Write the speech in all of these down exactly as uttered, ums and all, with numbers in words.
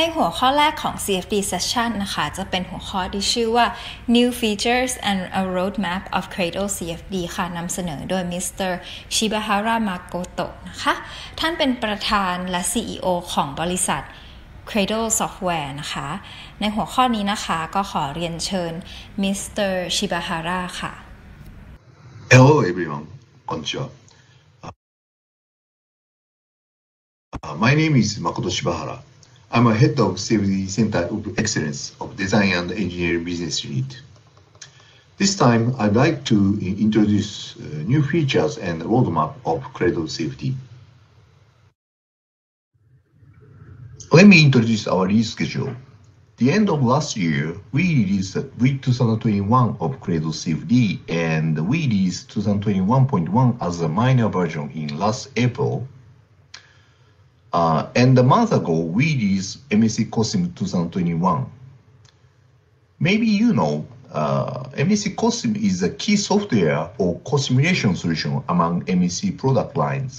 ในหัวข้อแรกของ ซี เอฟ ดี Session นะคะจะเป็นหัวข้อที่ชื่อว่า New Features and a Roadmap of Cradle ซี เอฟ ดี ค่ะนำเสนอโดย มิสเตอร์ Shibahara Makoto นะคะท่านเป็นประธานและ ซี อี โอ ของบริษัท Cradle Software นะคะในหัวข้อนี้นะคะก็ขอเรียนเชิญ มิสเตอร์ Shibahara ค่ะ Hello everyone, konnichiwa. Uh, my name is Makoto Shibahara.I'm a head of C F D Center of Excellence of Design and Engineering Business Unit. This time, I'd like to introduce uh, new features and roadmap of Cradle C F D. Let me introduce our release schedule. The end of last year, we released week twenty twenty-one of Cradle C F D, and we released twenty twenty-one point one as a minor version in last April.Uh, and a month ago, we released M S C COSIM twenty twenty-one. Maybe you know, uh, M S C COSIM is a key software or co-simulation solution among M S C product lines.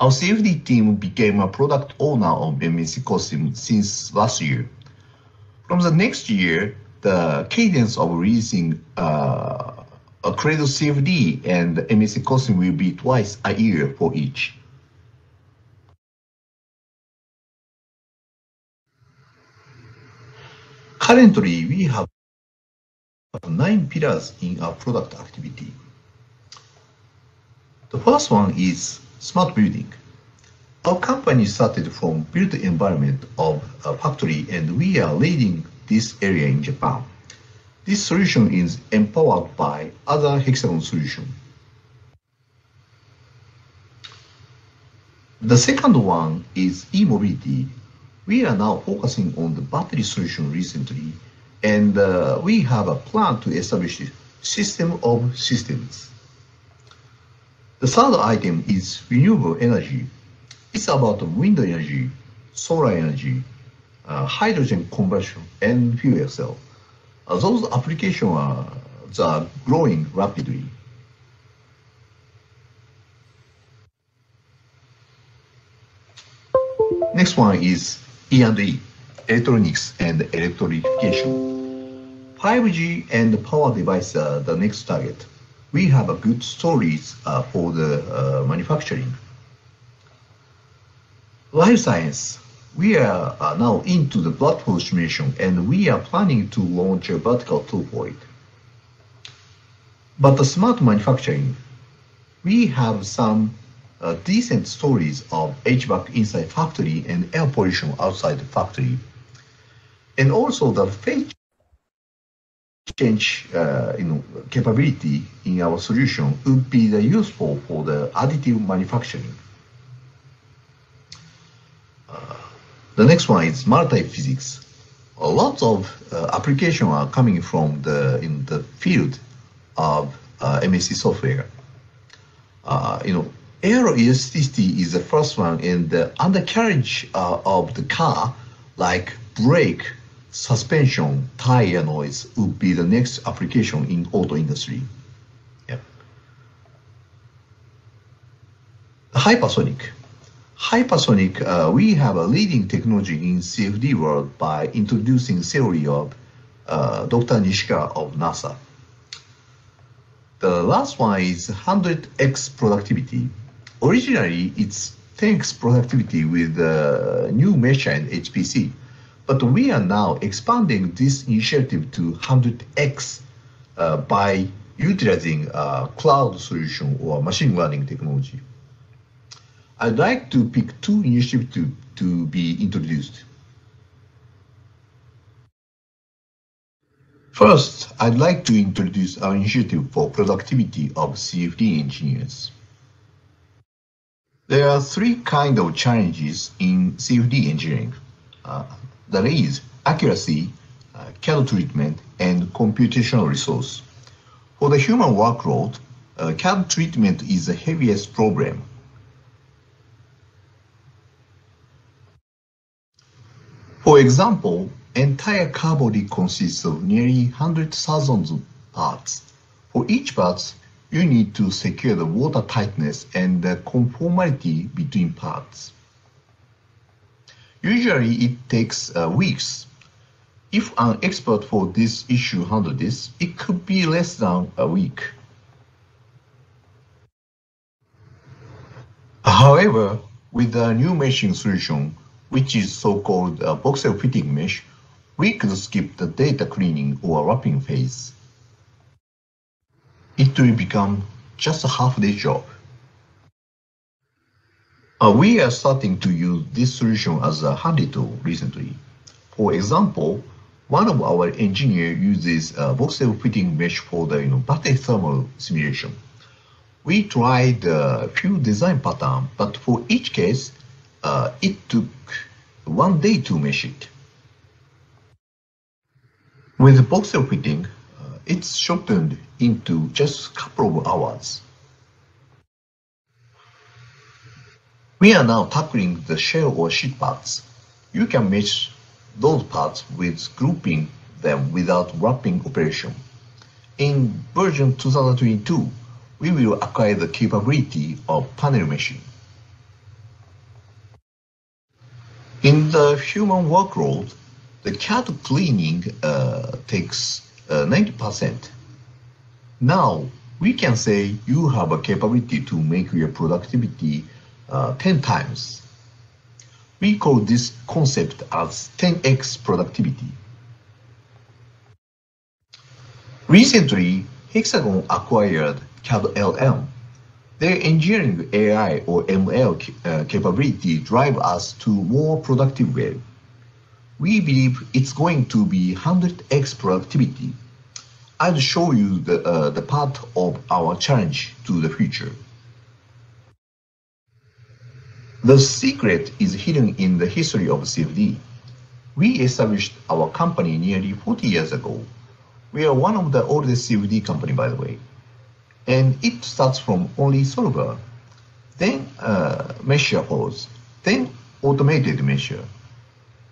Our C F D team became a product owner of M S C COSIM since last year. From the next year, the cadence of releasing uh, a Cradle C F D and M S C COSIM will be twice a year for each.Currently, we have nine pillars in our product activity. The first one is smart building. Our company started from built environment of a factory, and we are leading this area in Japan. This solution is empowered by other Hexagon solution. The second one is e-mobility.We are now focusing on the battery solution recently, and uh, we have a plan to establish a system of systems. The third item is renewable energy. It's about wind energy, solar energy, uh, hydrogen combustion, and fuel cell. Uh, those applications are, are growing rapidly.Next one is E and E, electronics and electrification. five G and power device are the next target. We have a good stories uh, for the uh, manufacturing. Life science. We are uh, now into the blood flow simulation, and we are planning to launch a vertical tool for it. But the smart manufacturing, we have some.Uh, decent stories of H V A C inside factory and air pollution outside the factory. And also the phase change uh, you know, capability in our solution would be the useful for the additive manufacturing. Uh, the next one is maritime physics. A lot of uh, applications are coming from the, in the field of uh, M S C software. Uh, you know,Aero elasticity is the first one, and the undercarriage uh, of the car, like brake, suspension, tire noise, would be the next application in auto industry. Yep. Hypersonic. Hypersonic, uh, we have a leading technology in C F D world by introducing theory of uh, Doctor Nishikawa of NASA. The last one is one hundred X productivity.Originally, it's ten X productivity with uh, new measure and H P C, but we are now expanding this initiative to one hundred X uh, by utilizing uh, cloud solution or machine learning technology. I'd like to pick two initiatives to, to be introduced. First, I'd like to introduce our initiative for productivity of C F D engineers.There are three kinds of challenges in C F D engineering. Uh, that is accuracy, uh, C A D treatment, and computational resource. For the human workload, uh, C A D treatment is the heaviest problem. For example, entire C A D body consists of nearly one hundred thousand parts. For each part,You need to secure the water tightness and the conformity between parts. Usually it takes uh, weeks. If an expert for this issue handled this, it could be less than a week. However, with the new meshing solution, which is so-called uh, voxel fitting mesh, we could skip the data cleaning or wrapping phase. It will become just a half-day job. Uh, we are starting to use this solution as a handy tool recently. For example, one of our engineers uses a voxel fitting mesh for the you know, battery thermal simulation. We tried a few design patterns, but for each case, uh, it took one day to mesh it. With voxel fitting, uh, it's shortened into just a couple of hours. We are now tackling the shell or sheet parts. You can mesh those parts with grouping them without wrapping operation. In version two thousand twenty-two, we will acquire the capability of panel meshing. In the human workload, the C A D cleaning uh, takes uh, ninety percent. Now, we can say you have a capability to make your productivity uh, ten times. We call this concept as ten X productivity. Recently, Hexagon acquired C A D L M. Their engineering A I or M L uh, capability drive us to more productive web. We believe it's going to be one hundred X productivity. I'll show you the, uh, the path of our challenge to the future. The secret is hidden in the history of C F D. We established our company nearly forty years ago. We are one of the oldest C F D company, by the way. And it starts from only solver, then uh, measure follows, then automated measure.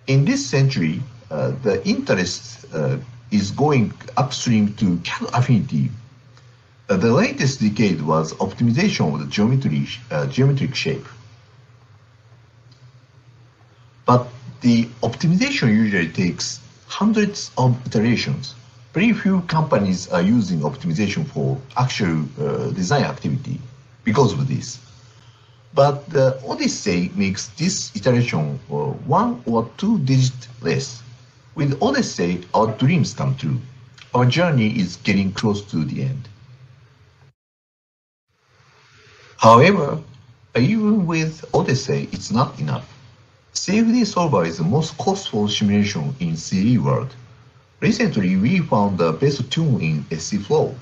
In this century, uh, the interest uh, is going upstream to C A D affinity. Uh, the latest decade was optimization of the geometry, uh, geometric shape. But the optimization usually takes hundreds of iterations. Very few companies are using optimization for actual uh, design activity because of this. But the Odyssey makes this iteration uh, one or two digits less. With Odyssey, our dreams come true. Our journey is getting close to the end. However, even with Odyssey, it's not enough. C F D solver is the most costful simulation in C A D world. Recently, we found the best tool in S C Flow.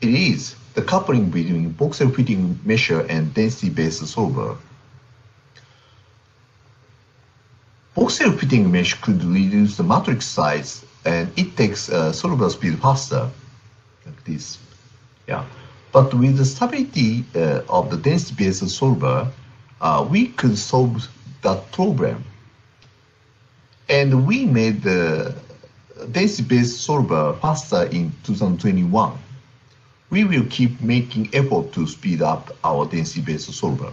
It is the coupling between voxel fitting measure and density-based solver. Voxel fitting mesh could reduce the matrix size, and it takes uh, solver speed faster, like this. Yeah, but with the stability uh, of the density-based solver, uh, we could solve that problem. And we made the density-based solver faster in two thousand twenty-one. We will keep making effort to speed up our density-based solver.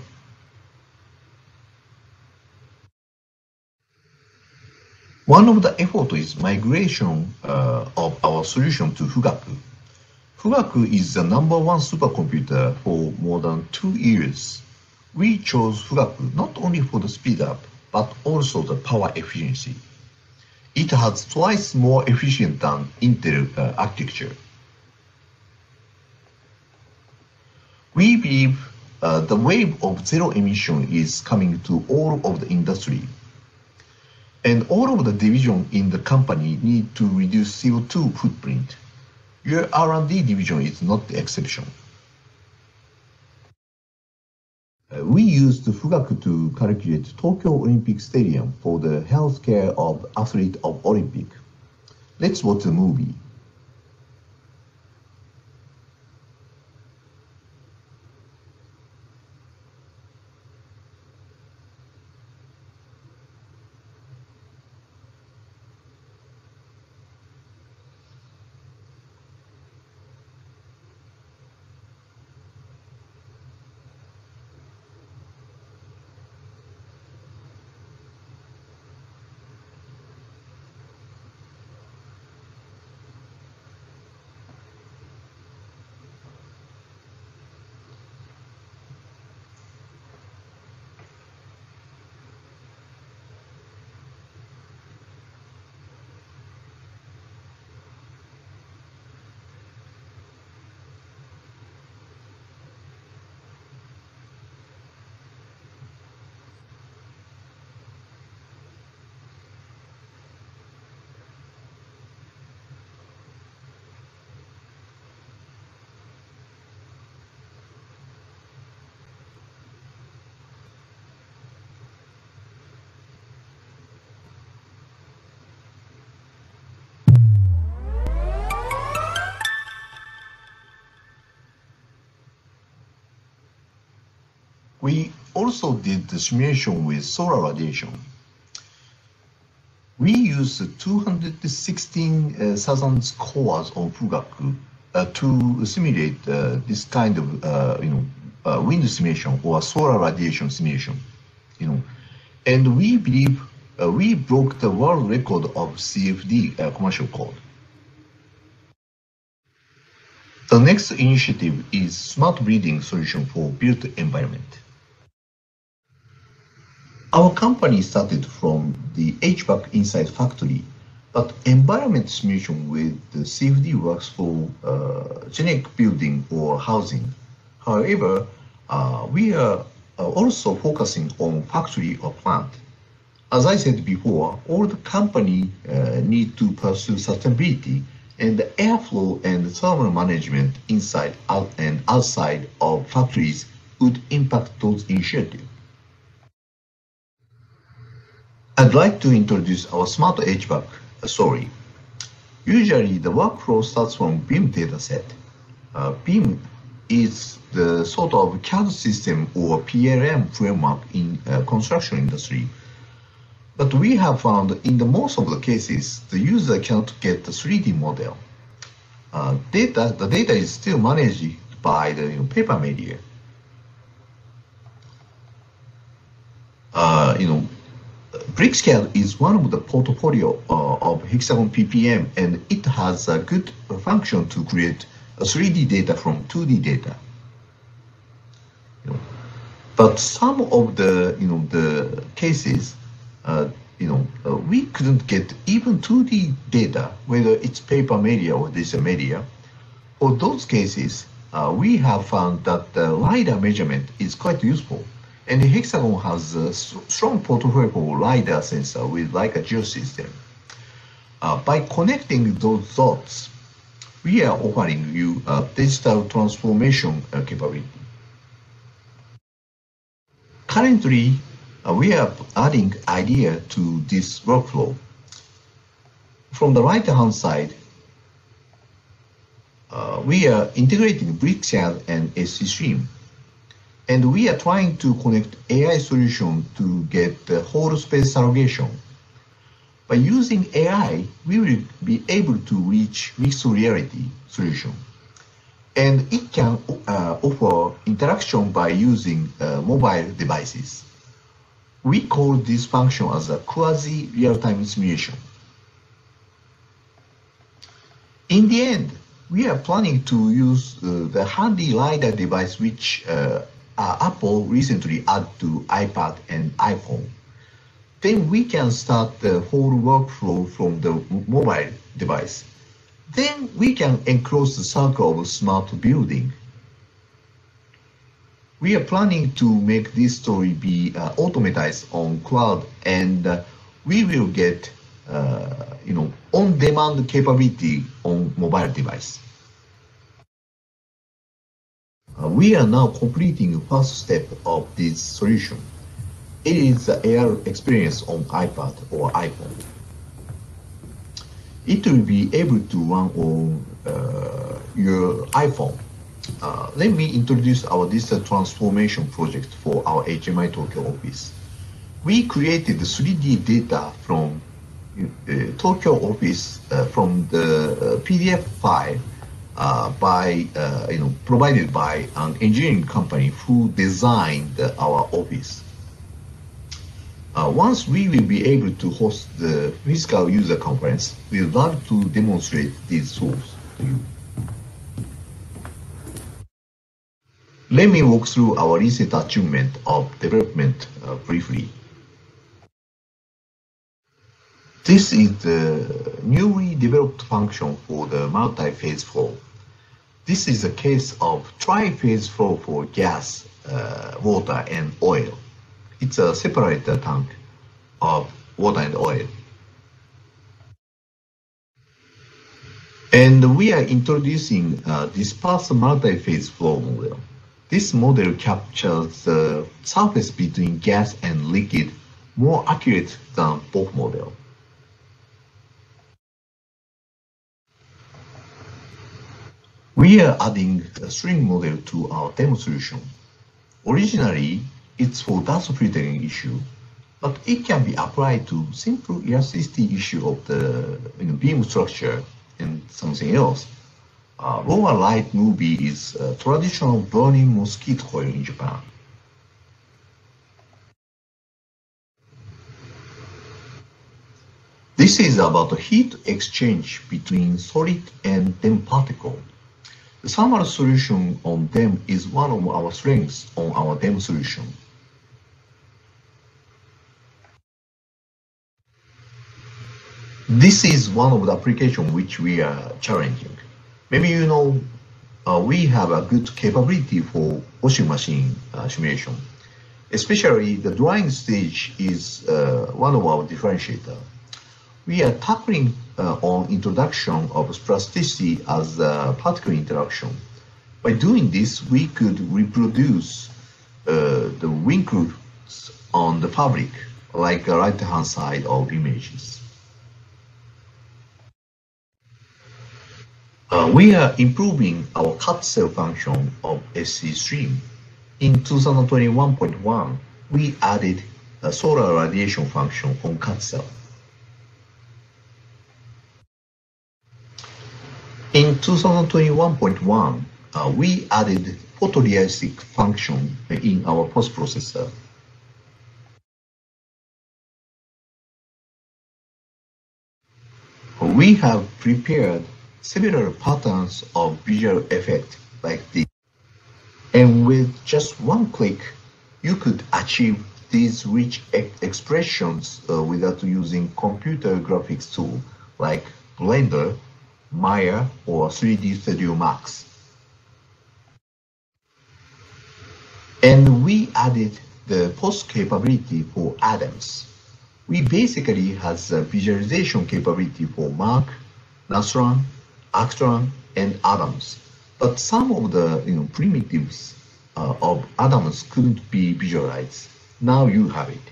One of the efforts is migration uh, of our solution to Fugaku. Fugaku is the number one supercomputer for more than two years. We chose Fugaku not only for the speed up, but also the power efficiency. It has twice more efficient than Intel uh, architecture. We believe uh, the wave of zero emission is coming to all of the industry. And all of the division in the company need to reduce C O two footprint. Your R and D division is not the exception. We used Fugaku to calculate Tokyo Olympic Stadium for the healthcare of athlete of Olympic. Let's watch the movie. We also did the simulation with solar radiation. We used two hundred sixteen thousand cores of Fugaku uh, to simulate uh, this kind of uh, you know, uh, wind simulation or solar radiation simulation. You know, and we believe uh, we broke the world record of C F D uh, commercial code. The next initiative is smart building solution for built environment. Our company started from the H V A C inside factory, but environment simulation with the C F D works for uh, generic building or housing. However, uh, we are also focusing on factory or plant. As I said before, all the company uh, need to pursue sustainability and the airflow and thermal management inside out and outside of factories would impact those initiatives. I'd like to introduce our smart H V A C story. Usually the workflow starts from BIM dataset. Uh, BIM is the sort of C A D system or P L M framework in uh, construction industry. But we have found in the most of the cases, the user cannot get the three D model. Uh, data, the data is still managed by the you know, paper media. Uh, you know, BrickScale is one of the portfolio uh, of Hexagon P P M, and it has a good function to create a three D data from two D data. You know, but some of the you know the cases, uh, you know, uh, we couldn't get even two D data, whether it's paper media or digital media. For those cases, uh, we have found that the LiDAR measurement is quite useful. And Hexagon has a strong portfolio for LiDAR sensor with like a Geosystem. Uh, by connecting those dots, we are offering you a digital transformation uh, capability. Currently, uh, we are adding idea to this workflow. From the right-hand side, uh, we are integrating BrickScale and S C Stream. And we are trying to connect A I solution to get the whole space surrogation. By using A I, we will be able to reach mixed reality solution. And it can uh, offer interaction by using uh, mobile devices. We call this function as a quasi-real-time simulation. In the end, we are planning to use uh, the handy LiDAR device which uh, Uh, Apple recently added to iPad and iPhone. Then we can start the whole workflow from the mobile device. Then we can enclose the circle of smart building. We are planning to make this story be uh, automatized on cloud, and uh, we will get uh, you know, on-demand capability on mobile device. Uh, we are now completing the first step of this solution. It is the A R experience on iPad or iPhone. It will be able to run on uh, your iPhone. Uh, let me introduce our digital transformation project for our H M I Tokyo office. We created the three D data from uh, Tokyo office uh, from the uh, P D F file. Uh, by uh, you know, provided by an engineering company who designed uh, our office. Uh, once we will be able to host the physical user conference, we would love to demonstrate these tools to you. Let me walk through our recent achievement of development uh, briefly. This is the newly developed function for the multi-phase flow. This is a case of tri-phase flow for gas, uh, water, and oil. It's a separate tank of water and oil. And we are introducing uh, dispersed multi-phase flow model. This model captures the surface between gas and liquid more accurate than both models. We are adding a string model to our demo solution. Originally, it's for dance filtering issue, but it can be applied to simple elasticity issue of the you know, beam structure and something else. Uh, lower light movie is a traditional burning mosquito coil in Japan. This is about heat exchange between solid and D E M particle. The thermal solution on D E M is one of our strengths on our D E M solution. This is one of the applications which we are challenging. Maybe you know uh, we have a good capability for washing machine uh, simulation. Especially the drying stage is uh, one of our differentiators. We are tackling uh, on introduction of plasticity as a particle interaction. By doing this, we could reproduce uh, the wrinkles on the fabric, like the right-hand side of images. Uh, we are improving our cut cell function of S C stream. In two thousand twenty-one point one, we added a solar radiation function on cut cell. In two thousand twenty-one point one, uh, we added photorealistic function in our post-processor. We have prepared several patterns of visual effect like this, and with just one click, you could achieve these rich e expressions uh, without using computer graphics tool like Blender, Maya, or three D Studio Max. And we added the post capability for Adams. We basically has a visualization capability for Mark, Nastran, Actran, and Adams. But some of the you know, primitives uh, of Adams couldn't be visualized. Now you have it.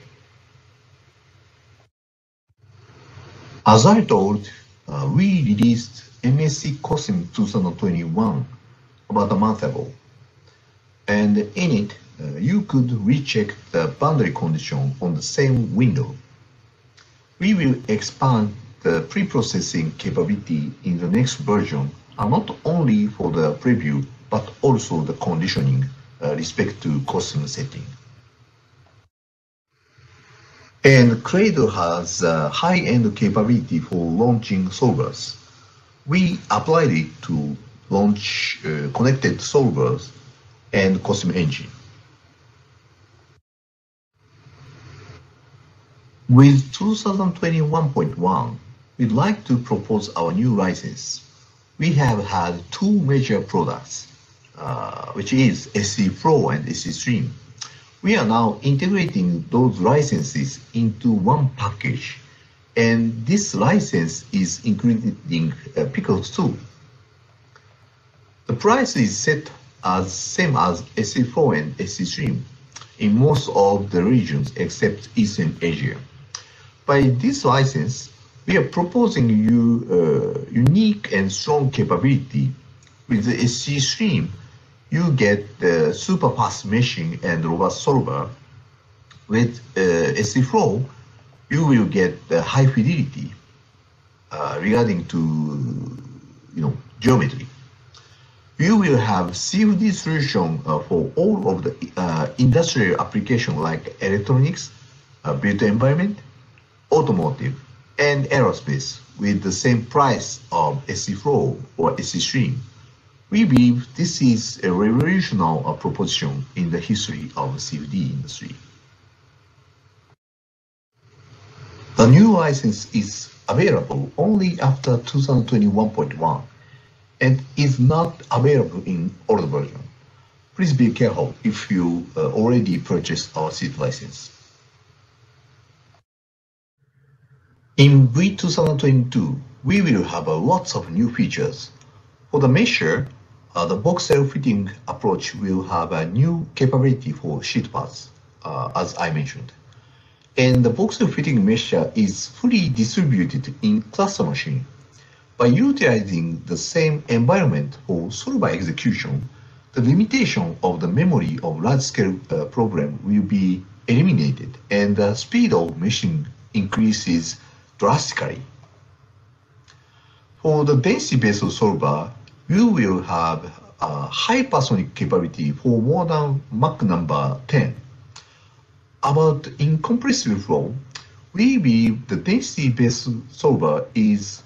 As I told, uh, we released M S C COSIM two thousand twenty-one about a month ago, and in it uh, you could recheck the boundary condition on the same window. We will expand the pre-processing capability in the next version, and not only for the preview but also the conditioning uh, respect to COSIM setting. And Cradle has uh, high-end capability for launching solvers. We applied it to launch uh, connected solvers and COSIM engine. With two thousand twenty-one point one, we'd like to propose our new license. We have had two major products, uh, which is S C Pro and S C Stream. We are now integrating those licenses into one package, and this license is including uh, Pickles too. The price is set as same as S C-Flow and S C-Stream in most of the regions except Eastern Asia. By this license, we are proposing you uh, unique and strong capability. With the S C-Stream, you get the super fast meshing and robust solver. With uh, S C-Flow, you will get the high fidelity uh, regarding to you know geometry. You will have C F D solution uh, for all of the uh, industrial application like electronics, uh, built environment, automotive, and aerospace with the same price of S C-Flow or S C-Stream. We believe this is a revolutionary uh, proposition in the history of C F D industry. The new license is available only after two thousand twenty-one point one and is not available in older version. Please be careful if you uh, already purchased our seed license. In V two thousand twenty-two, we will have uh, lots of new features. For the measure, uh, the box cell fitting approach will have a new capability for sheet paths, uh, as I mentioned. And the box fitting measure is fully distributed in cluster machine. By utilizing the same environment for solver execution, the the limitation of the memory of large-scale uh, program will be eliminated, and the speed of machine increases drastically. For the density-based solver, you will have a hypersonic capability for more than Mach number ten. About incompressible flow, we believe the density-based solver is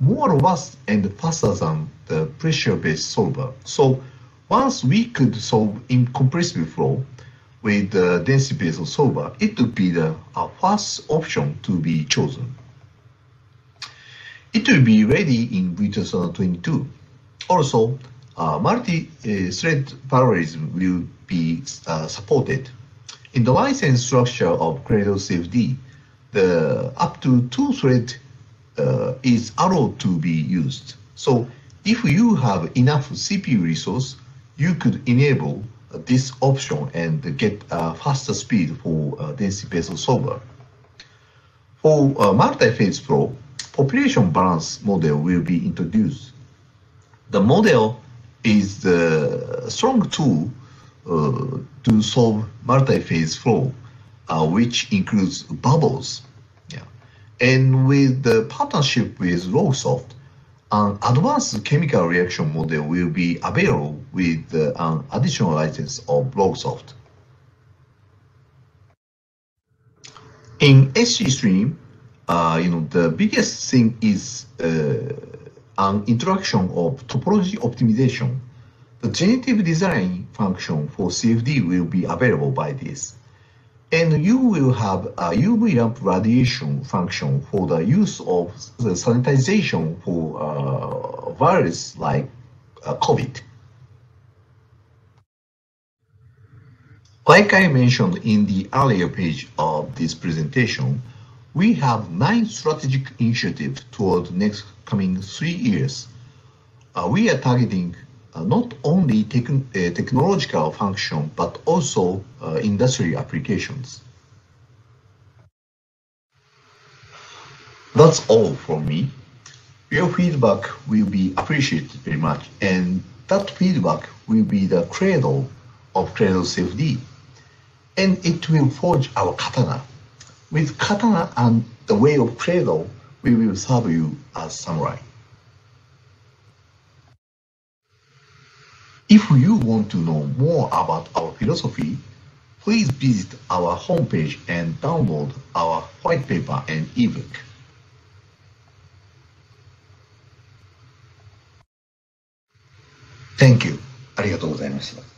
more robust and faster than the pressure-based solver. So once we could solve incompressible flow with the density-based solver, it would be the uh, first option to be chosen. It will be ready in twenty twenty-two. Also, uh, multi-thread parallelism will be uh, supported. In the license structure of Cradle C F D, the up to two thread uh, is allowed to be used. So if you have enough C P U resource, you could enable uh, this option and get a uh, faster speed for uh, density-based solver. For uh, multi-phase flow, population balance model will be introduced. The model is the strong tool uh, to solve multi-phase flow, uh, which includes bubbles. Yeah. And with the partnership with Rocksoft, an advanced chemical reaction model will be available with uh, an additional license of Rocksoft. In S C Stream, Uh, you know, the biggest thing is uh, an introduction of topology optimization. The generative design function for C F D will be available by this. And you will have a U V lamp radiation function for the use of the sanitization for uh, virus like uh, COVID. Like I mentioned in the earlier page of this presentation, we have nine strategic initiatives toward the next coming three years. Uh, we are targeting uh, not only tech uh, technological function, but also uh, industry applications. That's all from me. Your feedback will be appreciated very much, and that feedback will be the cradle of Cradle C F D, and it will forge our katana. With katana and the way of Cradle, we will serve you as samurai. If you want to know more about our philosophy, please visit our homepage and download our white paper and ebook. Thank you. ありがとうございました。